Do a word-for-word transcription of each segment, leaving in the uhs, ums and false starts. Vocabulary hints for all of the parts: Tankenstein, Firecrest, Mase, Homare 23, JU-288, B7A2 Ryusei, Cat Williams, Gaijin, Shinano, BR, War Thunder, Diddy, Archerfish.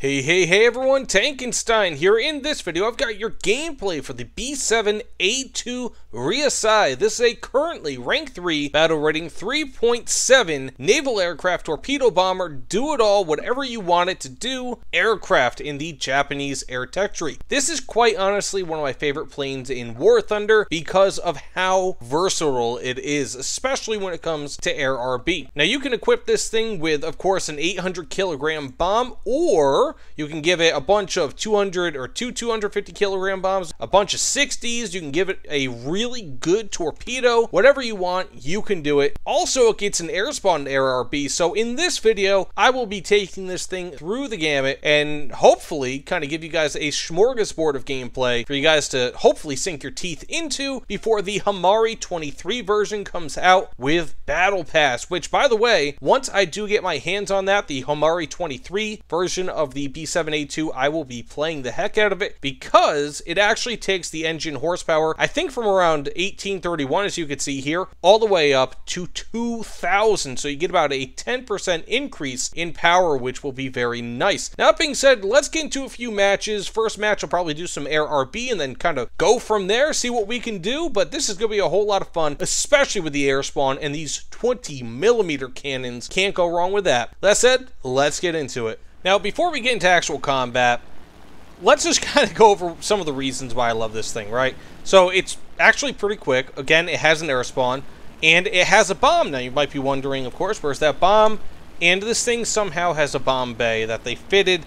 Hey, hey, hey everyone, Tankenstein here. In this video, I've got your gameplay for the B seven A two Ryusei. This is a currently rank three, battle rating three point seven, naval aircraft torpedo bomber, do-it-all, whatever you want it to do, aircraft in the Japanese air texture. This is quite honestly one of my favorite planes in War Thunder because of how versatile it is, especially when it comes to air R B. Now, you can equip this thing with, of course, an eight hundred kilogram bomb, or you can give it a bunch of two hundred or two two hundred fifty kilogram bombs, a bunch of sixties. You can give it a really good torpedo. Whatever you want, you can do it. Also, it gets an air spawn air R B. So in this video, I will be taking this thing through the gamut and hopefully kind of give you guys a smorgasbord of gameplay for you guys to hopefully sink your teeth into before the Homare twenty-three version comes out with Battle Pass, which, by the way, once I do get my hands on that, the Homare twenty-three version of the B seven A two, I will be playing the heck out of it because it actually takes the engine horsepower, I think from around eighteen thirty-one, as you can see here, all the way up to two thousand. So you get about a ten percent increase in power, which will be very nice. Now, that being said, let's get into a few matches. First match, I'll probably do some air R B and then kind of go from there, see what we can do. But this is going to be a whole lot of fun, especially with the air spawn and these twenty millimeter cannons. Can't go wrong with that. That said, let's get into it. Now, before we get into actual combat, let's just kind of go over some of the reasons why I love this thing, right? So, it's actually pretty quick. Again, it has an air spawn, and it has a bomb. Now, you might be wondering, of course, where's that bomb? And this thing somehow has a bomb bay that they fitted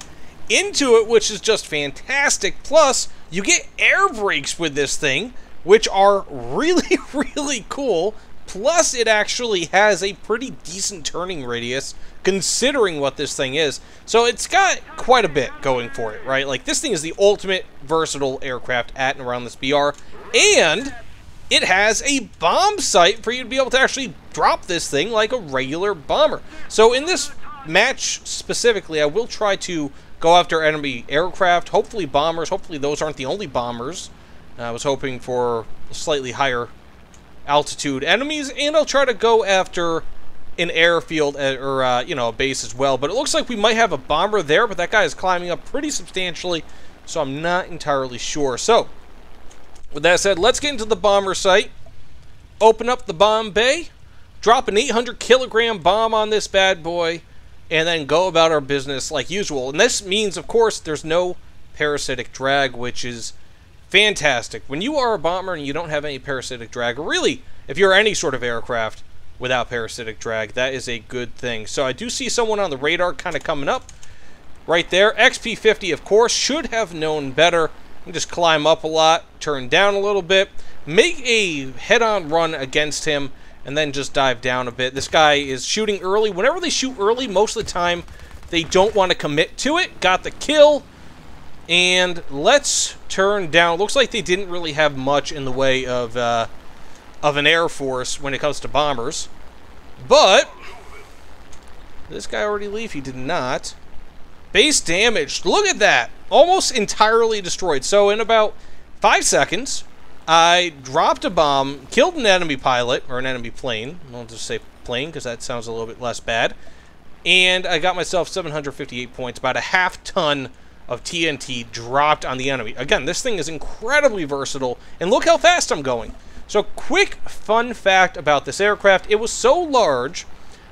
into it, which is just fantastic. Plus, you get air brakes with this thing, which are really, really cool. Plus, it actually has a pretty decent turning radius, considering what this thing is. So it's got quite a bit going for it, right? Like, this thing is the ultimate versatile aircraft at and around this B R. And it has a bomb sight for you to be able to actually drop this thing like a regular bomber. So in this match specifically, I will try to go after enemy aircraft, hopefully bombers. Hopefully those aren't the only bombers. I was hoping for slightly higher altitude enemies, and I'll try to go after an airfield or uh, you know, a base as well. But it looks like we might have a bomber there, but that guy is climbing up pretty substantially, so I'm not entirely sure. So with that said, let's get into the bomber site, open up the bomb bay, drop an eight hundred kilogram bomb on this bad boy, and then go about our business like usual. And this means, of course, there's no parasitic drag, which is fantastic. When you are a bomber and you don't have any parasitic drag, or really, if you're any sort of aircraft without parasitic drag, that is a good thing. So I do see someone on the radar kind of coming up right there. X P fifty, of course, should have known better. And just climb up a lot, turn down a little bit, make a head-on run against him, and then just dive down a bit. This guy is shooting early. Whenever they shoot early, most of the time, they don't want to commit to it. Got the kill. And let's turn down. Looks like they didn't really have much in the way of uh, of an air force when it comes to bombers. But this guy already leave? He did not. Base damaged. Look at that. Almost entirely destroyed. So in about five seconds, I dropped a bomb, killed an enemy pilot, or an enemy plane. I'll just say plane because that sounds a little bit less bad. And I got myself seven hundred fifty-eight points, about a half ton of T N T dropped on the enemy. Again, this thing is incredibly versatile, and look how fast I'm going. So, quick fun fact about this aircraft: it was so large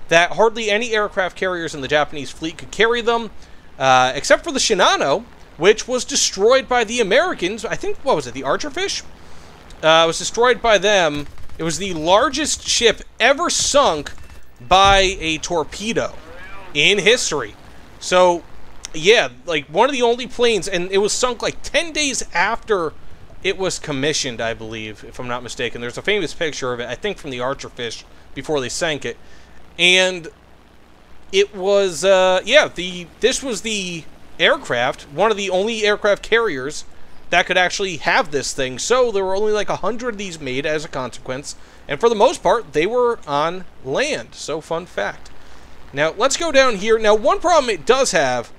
that hardly any aircraft carriers in the Japanese fleet could carry them, uh, except for the Shinano, which was destroyed by the Americans. I think, what was it, the Archerfish? Uh, it was destroyed by them. It was the largest ship ever sunk by a torpedo in history. So, yeah, like one of the only planes, and it was sunk like ten days after it was commissioned, I believe, if I'm not mistaken. There's a famous picture of it, I think from the Archerfish before they sank it. And it was, uh, yeah, the this was the aircraft, one of the only aircraft carriers that could actually have this thing. So there were only like a hundred of these made as a consequence. And for the most part, they were on land. So fun fact. Now, let's go down here. Now, one problem it does have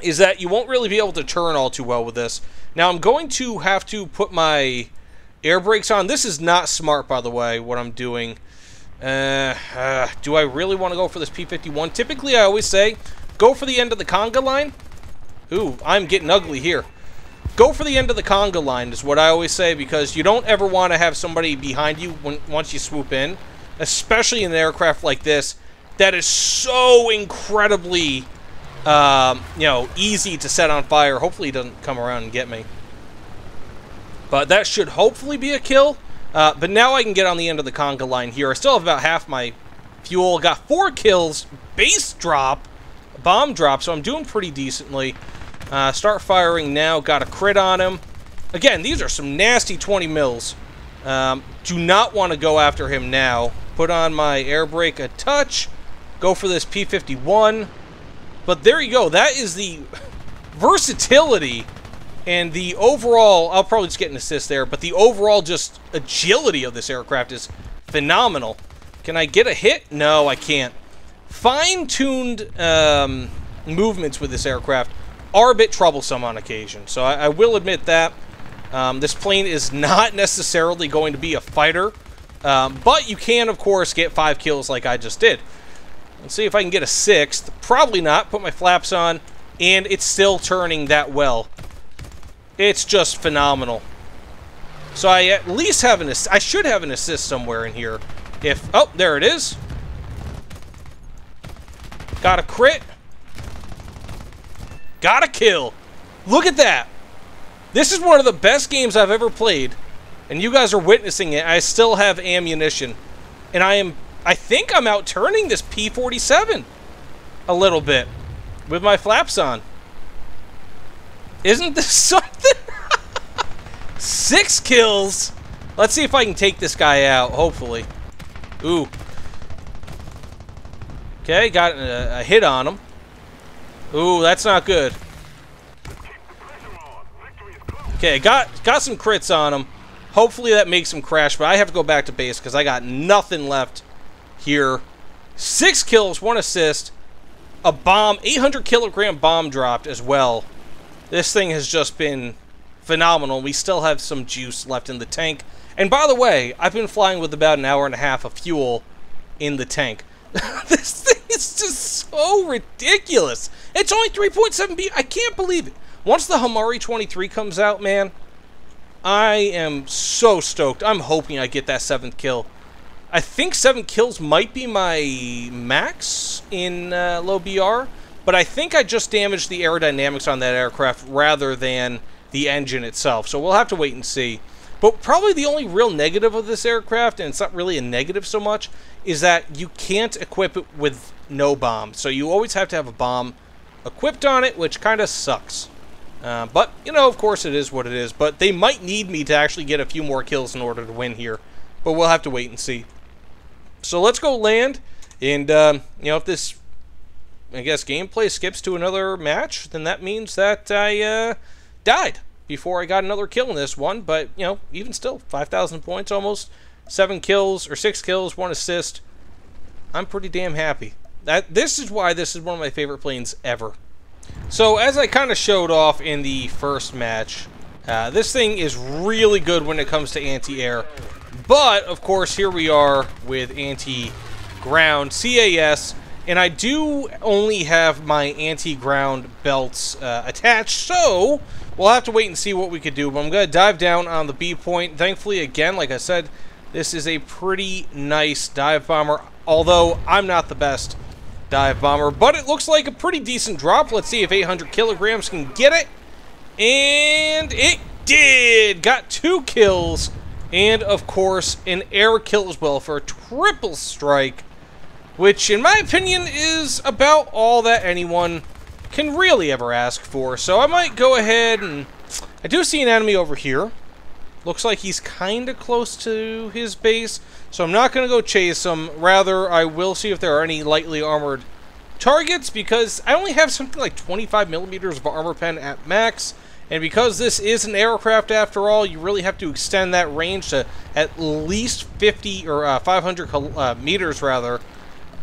is that you won't really be able to turn all too well with this. Now, I'm going to have to put my air brakes on. This is not smart, by the way, what I'm doing. Uh, uh, do I really want to go for this P fifty-one? Typically, I always say, go for the end of the conga line. Ooh, I'm getting ugly here. Go for the end of the conga line is what I always say, because you don't ever want to have somebody behind you when, once you swoop in, especially in an aircraft like this that is so incredibly, um, you know, easy to set on fire. Hopefully he doesn't come around and get me. But that should hopefully be a kill. Uh, but now I can get on the end of the conga line here. I still have about half my fuel. Got four kills, base drop, bomb drop, so I'm doing pretty decently. Uh, start firing now. Got a crit on him. Again, these are some nasty twenty mils. Um, do not want to go after him now. Put on my air brake a touch. Go for this P fifty-one. But there you go. That is the versatility and the overall... I'll probably just get an assist there, but the overall just agility of this aircraft is phenomenal. Can I get a hit? No, I can't. Fine-tuned um, movements with this aircraft are a bit troublesome on occasion, so I, I will admit that. Um, this plane is not necessarily going to be a fighter, um, but you can, of course, get five kills like I just did. Let's see if I can get a sixth. Probably not. Put my flaps on, and it's still turning that well. It's just phenomenal. So I at least have an assist. I should have an assist somewhere in here. If, oh, there it is. Got a crit. Got a kill. Look at that. This is one of the best games I've ever played, and you guys are witnessing it. I still have ammunition, and I am, I think I'm outturning this P forty-seven a little bit with my flaps on. Isn't this something? Six kills. Let's see if I can take this guy out, hopefully. Ooh. Okay, got a, a hit on him. Ooh, that's not good. Okay, got got some crits on him. Hopefully that makes him crash, but I have to go back to base because I got nothing left here. Six kills, one assist, a bomb, eight hundred kilogram bomb dropped as well. This thing has just been phenomenal. We still have some juice left in the tank. And by the way, I've been flying with about an hour and a half of fuel in the tank. This thing is just so ridiculous. It's only three point seven B. I can't believe it. Once the Homare twenty-three comes out, man, I am so stoked. I'm hoping I get that seventh kill. I think seven kills might be my max in uh, low B R, but I think I just damaged the aerodynamics on that aircraft rather than the engine itself. So we'll have to wait and see. But probably the only real negative of this aircraft, and it's not really a negative so much, is that you can't equip it with no bomb. So you always have to have a bomb equipped on it, which kind of sucks. Uh, but, you know, of course it is what it is. But they might need me to actually get a few more kills in order to win here. But we'll have to wait and see. So let's go land. And, um, you know, if this, I guess, gameplay skips to another match, then that means that I uh, died before I got another kill in this one. But, you know, even still, five thousand points almost, seven kills, or six kills, one assist. I'm pretty damn happy. That this is why this is one of my favorite planes ever. So, as I kind of showed off in the first match, uh, this thing is really good when it comes to anti-air. But, of course, here we are with anti-ground, C A S, and I do only have my anti-ground belts uh, attached, so we'll have to wait and see what we could do. But I'm going to dive down on the B point. Thankfully, again, like I said, this is a pretty nice dive bomber, although I'm not the best dive bomber, but it looks like a pretty decent drop. Let's see if eight hundred kilograms can get it. And it did! Got two kills, and of course, an air kill as well for a triple strike, which in my opinion is about all that anyone can really ever ask for. So I might go ahead and... I do see an enemy over here. Looks like he's kind of close to his base, so I'm not going to go chase him. Rather, I will see if there are any lightly armored targets, because I only have something like twenty-five millimeters of armor pen at max, and because this is an aircraft after all, you really have to extend that range to at least fifty or five hundred meters rather,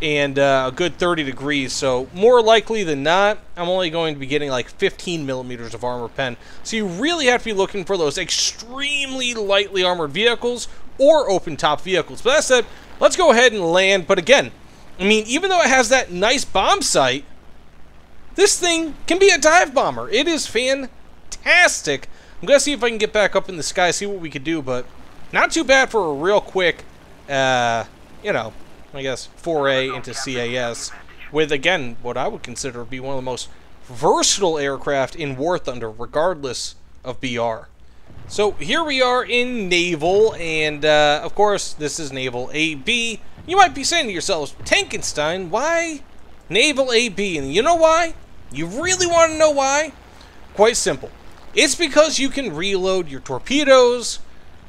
and uh, a good thirty degrees. So more likely than not, I'm only going to be getting like fifteen millimeters of armor pen. So you really have to be looking for those extremely lightly armored vehicles or open top vehicles. But that said, let's go ahead and land. But again, I mean, even though it has that nice bomb sight, This thing can be a dive bomber. It is fantastic. I'm going to see if I can get back up in the sky, see what we can do, but not too bad for a real quick, uh, you know, I guess, foray into C A S with, again, what I would consider to be one of the most versatile aircraft in War Thunder, regardless of B R. So here we are in Naval, and uh, of course, this is Naval A B. You might be saying to yourselves, Tankenstein, why Naval A B? And you know why? You really want to know why? Quite simple. It's because you can reload your torpedoes,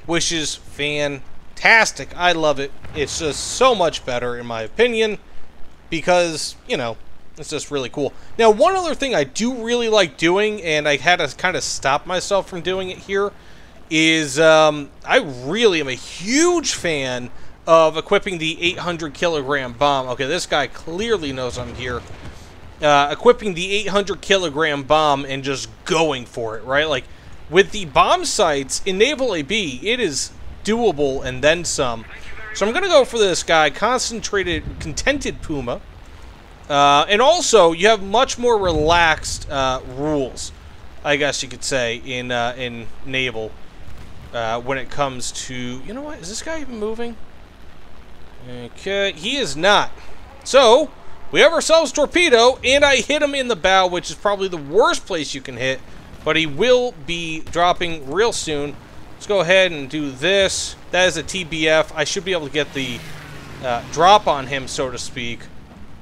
which is fantastic. I love it. It's just so much better, in my opinion, because, you know, it's just really cool. Now, one other thing I do really like doing, and I had to kind of stop myself from doing it here, is um, I really am a huge fan of equipping the eight hundred kilogram bomb. Okay, this guy clearly knows I'm here. Uh, equipping the eight hundred kilogram bomb and just going for it, right? Like, with the bomb sights in Naval A B, it is doable and then some. So I'm going to go for this guy, Concentrated, Contented Puma. Uh, and also, you have much more relaxed uh, rules, I guess you could say, in uh, in Naval uh, when it comes to... You know what? Is this guy even moving? Okay, he is not. So, we have ourselves torpedo, and I hit him in the bow, which is probably the worst place you can hit, but he will be dropping real soon. Let's go ahead and do this. That is a T B F. I should be able to get the uh, drop on him, so to speak,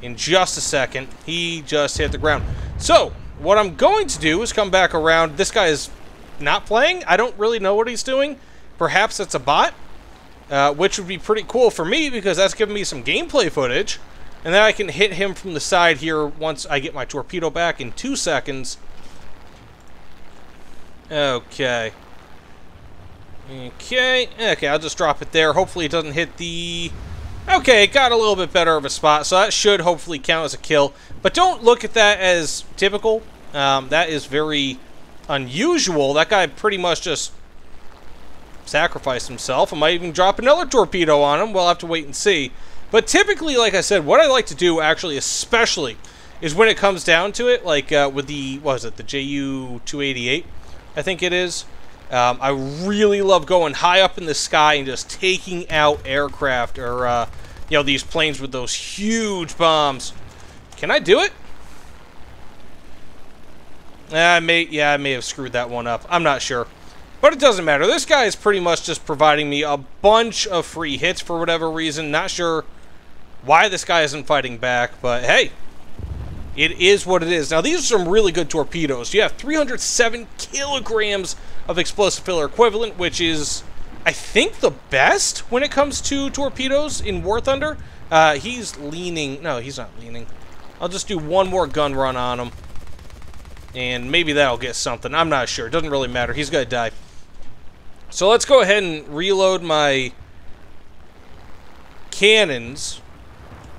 in just a second. He just hit the ground. So, what I'm going to do is come back around. This guy is not playing. I don't really know what he's doing. Perhaps it's a bot, uh, which would be pretty cool for me because that's giving me some gameplay footage. And then I can hit him from the side here once I get my torpedo back in two seconds. Okay. Okay. Okay, I'll just drop it there. Hopefully it doesn't hit the... Okay, it got a little bit better of a spot, so that should hopefully count as a kill. But don't look at that as typical. Um, that is very unusual. That guy pretty much just sacrificed himself. I might even drop another torpedo on him. We'll have to wait and see. But typically, like I said, what I like to do, actually, especially, is when it comes down to it, like uh, with the, what is it, the J U two eighty-eight, I think it is. Um, I really love going high up in the sky and just taking out aircraft or, uh, you know, these planes with those huge bombs. Can I do it? I may, yeah, I may have screwed that one up. I'm not sure. But it doesn't matter. This guy is pretty much just providing me a bunch of free hits for whatever reason. Not sure why this guy isn't fighting back, but hey, it is what it is. Now, these are some really good torpedoes. You have three hundred seven kilograms of explosive filler equivalent, which is, I think, the best when it comes to torpedoes in War Thunder. Uh, he's leaning. No, he's not leaning. I'll just do one more gun run on him, and maybe that'll get something. I'm not sure. It doesn't really matter. He's going to die. So let's go ahead and reload my cannons.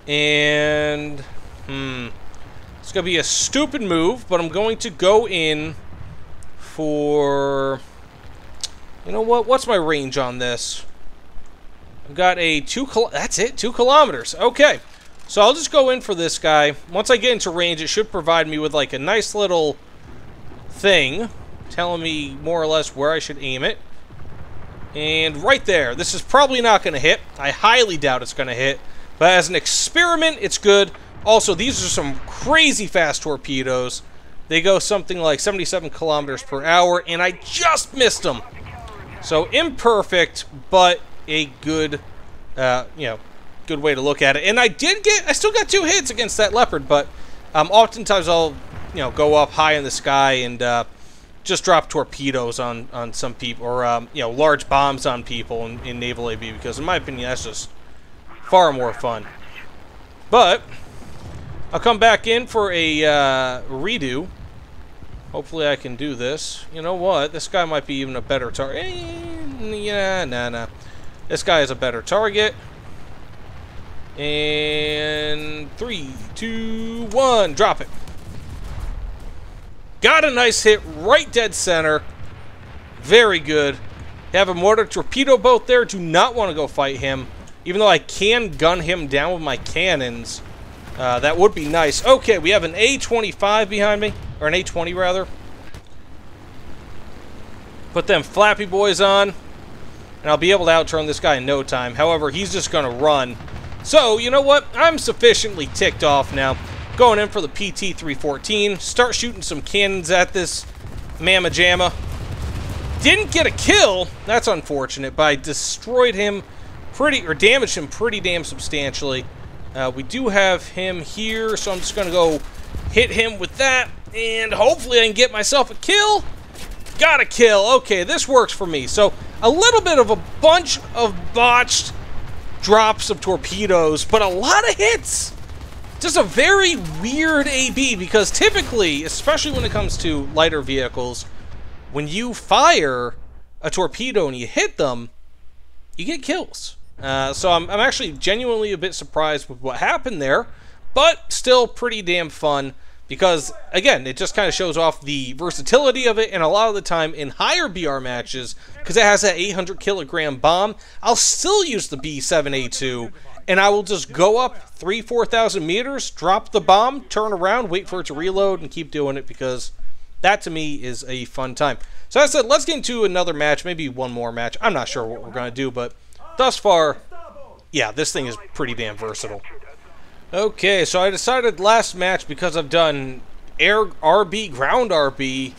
And, hmm... it's going to be a stupid move, but I'm going to go in for... You know what? What's my range on this? I've got a two... That's it, two kilometers. Okay. So I'll just go in for this guy. Once I get into range, it should provide me with, like, a nice little thing telling me more or less where I should aim it. And right there. This is probably not going to hit. I highly doubt it's going to hit. But as an experiment, it's good. Also, these are some crazy fast torpedoes. They go something like seventy-seven kilometers per hour, and I just missed them. So imperfect, but a good, uh, you know, good way to look at it. And I did get, I still got two hits against that Leopard, but um, oftentimes I'll, you know, go up high in the sky and uh, just drop torpedoes on on some people, or um, you know, large bombs on people in, in Naval A B, because in my opinion, that's just far more fun. But I'll come back in for a uh, redo. Hopefully I can do this. You know what? This guy might be even a better target. Yeah, nah, nah. This guy is a better target. And three, two, one. Drop it. Got a nice hit right dead center. Very good. Have a mortar torpedo boat there. Do not want to go fight him. Even though I can gun him down with my cannons. Uh, that would be nice. Okay, we have an A twenty-five behind me. Or an A twenty, rather. Put them flappy boys on. And I'll be able to outturn this guy in no time. However, he's just going to run. So, you know what? I'm sufficiently ticked off now. Going in for the P T three fourteen. Start shooting some cannons at this mamma jamma. Didn't get a kill. That's unfortunate. But I destroyed him pretty... Or damaged him pretty damn substantially. Uh, we do have him here, so I'm just going to go hit him with that, and hopefully I can get myself a kill. Got a kill. Okay, this works for me. So a little bit of a bunch of botched drops of torpedoes, but a lot of hits. Just a very weird A B, because typically, especially when it comes to lighter vehicles, when you fire a torpedo and you hit them, you get kills. Uh, so I'm, I'm actually genuinely a bit surprised with what happened there, but still pretty damn fun because, again, it just kind of shows off the versatility of it, and a lot of the time in higher B R matches, because it has that eight hundred kilogram bomb, I'll still use the B seven A two, and I will just go up three, four thousand meters, drop the bomb, turn around, wait for it to reload, and keep doing it because that, to me, is a fun time. So as I said, let's get into another match, maybe one more match. I'm not sure what we're going to do, but... thus far, yeah, this thing is pretty damn versatile. Okay, so I decided last match, because I've done air R B, ground R B,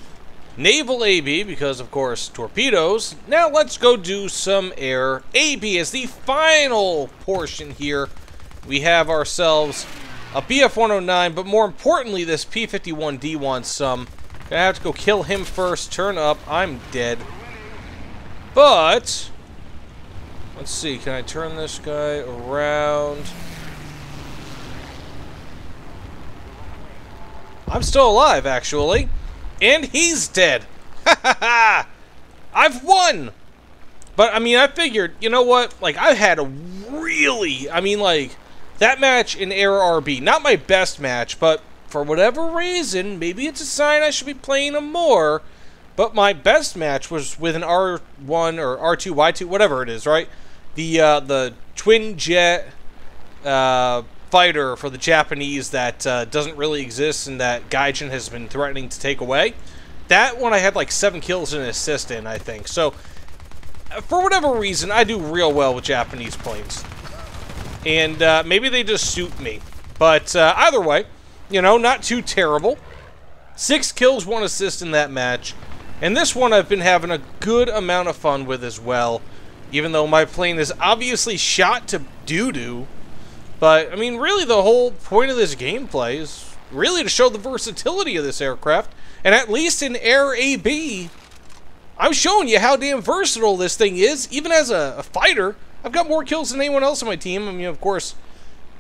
naval A B, because, of course, torpedoes. Now let's go do some air A B as the final portion here. We have ourselves a B F one oh nine, but more importantly, this P fifty-one D wants some. Gonna have to go kill him first. Turn up. I'm dead. But... let's see, can I turn this guy around? I'm still alive, actually. And he's dead. Ha ha ha! I've won! But, I mean, I figured, you know what? Like, I've had a really... I mean, like, that match in Air R B. Not my best match, but for whatever reason, maybe it's a sign I should be playing him more. But my best match was with an R one or R two, Y two, whatever it is, right? The uh, the twin jet uh, fighter for the Japanese that uh, doesn't really exist and that Gaijin has been threatening to take away. That one I had like seven kills and an assist in, I think. So, for whatever reason, I do real well with Japanese planes. And uh, maybe they just suit me. But uh, either way, you know, not too terrible. Six kills, one assist in that match. And this one I've been having a good amount of fun with as well, even though my plane is obviously shot to doo-doo. But, I mean, really the whole point of this gameplay is really to show the versatility of this aircraft. And at least in Air A B, I'm showing you how damn versatile this thing is. Even as a, a fighter, I've got more kills than anyone else on my team. I mean, of course,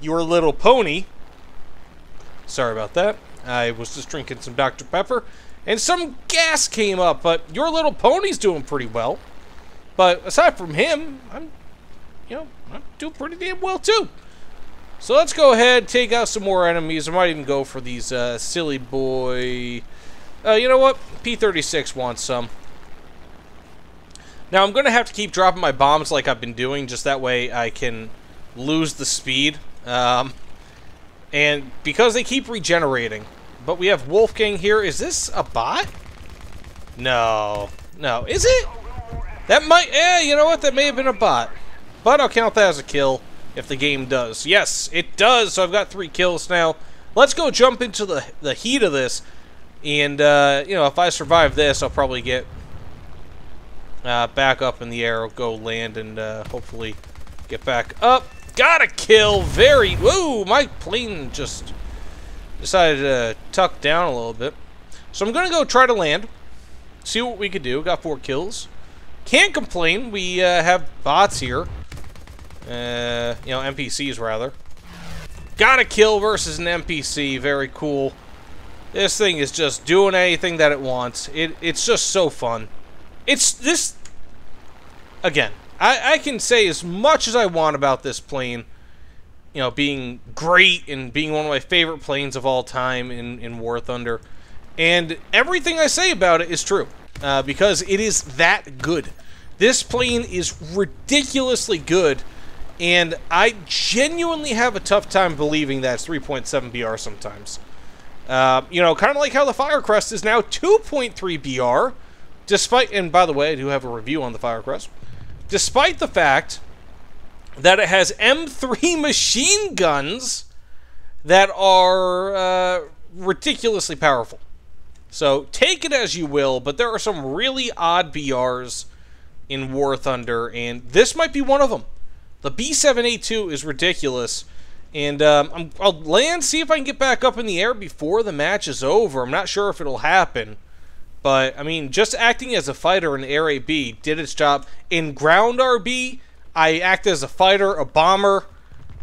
Your Little Pony. Sorry about that. I was just drinking some Doctor Pepper. And some gas came up, but Your Little Pony's doing pretty well. But aside from him, I'm, you know, I'm doing pretty damn well too. So let's go ahead, take out some more enemies. I might even go for these uh, silly boy. Uh, you know what? P thirty-six wants some. Now I'm gonna have to keep dropping my bombs like I've been doing, just that way I can lose the speed. Um, and because they keep regenerating. But we have Wolfgang here. Is this a bot? No. No. Is it? That might... eh, you know what? That may have been a bot. But I'll count that as a kill if the game does. Yes, it does. So I've got three kills now. Let's go jump into the, the heat of this. And, uh, you know, if I survive this, I'll probably get uh, back up in the air. I'll go land and uh, hopefully get back up. Got a kill. Very... whoa, my plane just... decided to tuck down a little bit. So I'm going to go try to land. See what we could do. Got four kills. Can't complain. We uh, have bots here. Uh, you know, N P Cs rather. Got a kill versus an N P C. Very cool. This thing is just doing anything that it wants. It, it's just so fun. It's this... again, I, I can say as much as I want about this plane. You know, being great and being one of my favorite planes of all time in, in War Thunder. And everything I say about it is true, uh, because it is that good. This plane is ridiculously good, And I genuinely have a tough time believing that's three point seven B R sometimes. Uh, you know, kind of like how the Firecrest is now two point three B R, despite, and by the way, I do have a review on the Firecrest, despite the fact that it has M three machine guns that are uh, ridiculously powerful. So take it as you will, but there are some really odd B Rs in War Thunder, and this might be one of them. The B seven A two is ridiculous, and um, I'm, I'll land, see if I can get back up in the air before the match is over. I'm not sure if it'll happen, but, I mean, just acting as a fighter in Air A B did its job. In Ground R B, I acted as a fighter, a bomber.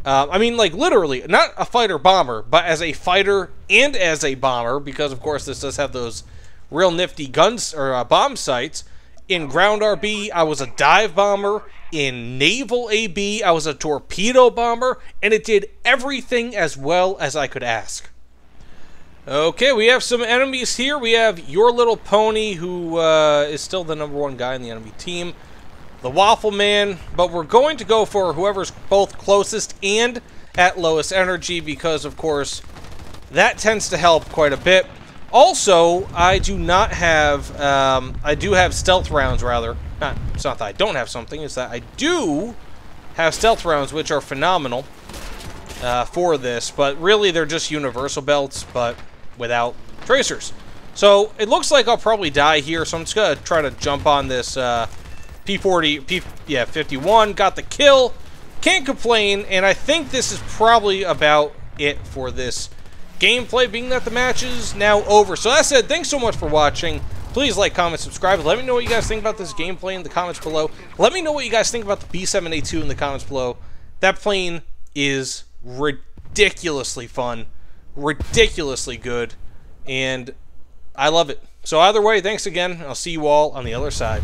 Uh, I mean, like, literally, not a fighter-bomber, but as a fighter and as a bomber, because, of course, this does have those real nifty guns or uh, bomb sights. In Ground R B, I was a dive bomber. In Naval A B, I was a torpedo bomber, and it did everything as well as I could ask. Okay, we have some enemies here. We have Your Little Pony, who uh, is still the number one guy in the enemy team. The Waffle Man, but we're going to go for whoever's both closest and at lowest energy because, of course, that tends to help quite a bit. Also, I do not have, um, I do have stealth rounds, rather. Not, it's not that I don't have something, it's that I do have stealth rounds, which are phenomenal uh, for this. But really, they're just universal belts, but without tracers. So, it looks like I'll probably die here, so I'm just going to try to jump on this uh, P forty, P, yeah, fifty-one. Got the kill. Can't complain, and I think this is probably about it for this gameplay, being that the match is now over. So that said, thanks so much for watching. Please like, comment, subscribe. Let me know what you guys think about this gameplay in the comments below. Let me know what you guys think about the B seven A two in the comments below. That plane is ridiculously fun, ridiculously good, and I love it. So either way, thanks again. I'll see you all on the other side.